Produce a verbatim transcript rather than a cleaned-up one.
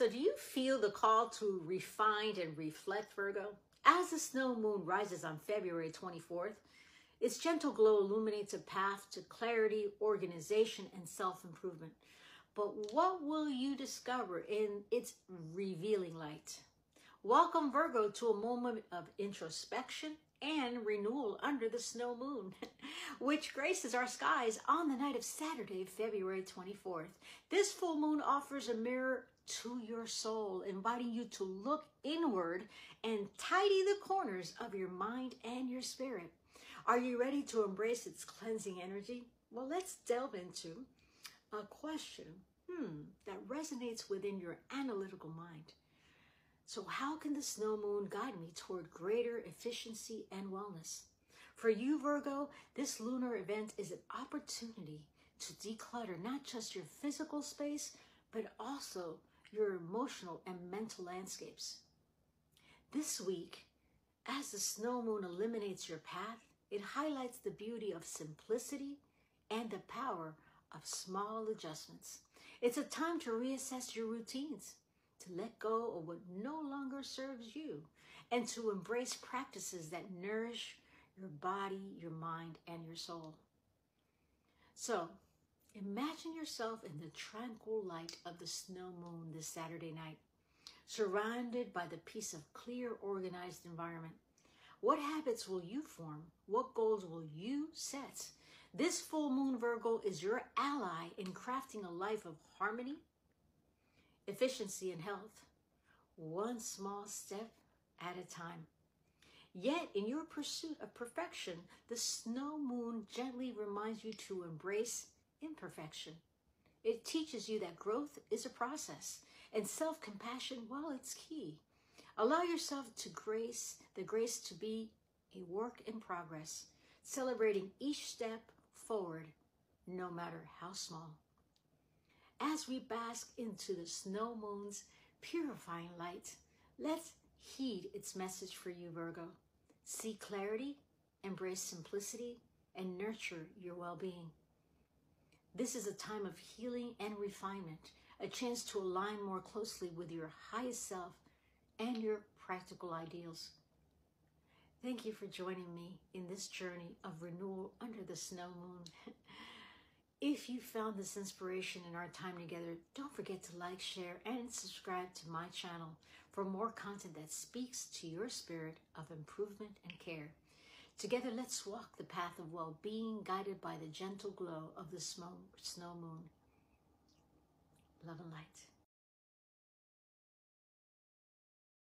So do you feel the call to refine and reflect, Virgo? As the snow moon rises on February twenty-fourth, its gentle glow illuminates a path to clarity, organization, and self-improvement. But what will you discover in its revealing light? Welcome, Virgo, to a moment of introspection and renewal under the snow moon, which graces our skies on the night of Saturday, February twenty-fourth. This full moon offers a mirror to your soul, inviting you to look inward and tidy the corners of your mind and your spirit. Are you ready to embrace its cleansing energy? Well, let's delve into a question hmm, that resonates within your analytical mind. So how can the snow moon guide me toward greater efficiency and wellness? For you, Virgo, this lunar event is an opportunity to declutter not just your physical space, but also your emotional and mental landscapes. This week, as the snow moon illuminates your path, it highlights the beauty of simplicity and the power of small adjustments. It's a time to reassess your routines, to let go of what no longer serves you, and to embrace practices that nourish your body, your mind, and your soul. So, imagine yourself in the tranquil light of the snow moon this Saturday night, surrounded by the peace of clear, organized environment. What habits will you form? What goals will you set? This full moon, Virgo, is your ally in crafting a life of harmony, efficiency, and health, one small step at a time. Yet, in your pursuit of perfection, the snow moon gently reminds you to embrace imperfection. It teaches you that growth is a process, and self-compassion, well, it's key. Allow yourself to grace, the grace to be a work in progress, celebrating each step forward, no matter how small. As we bask into the snow moon's purifying light, let's heed its message for you, Virgo. Seek clarity, embrace simplicity, and nurture your well-being. This is a time of healing and refinement, a chance to align more closely with your highest self and your practical ideals. Thank you for joining me in this journey of renewal under the snow moon. If you found this inspiration in our time together, don't forget to like, share, and subscribe to my channel for more content that speaks to your spirit of improvement and care. Together, let's walk the path of well-being guided by the gentle glow of the snow moon. Love and light.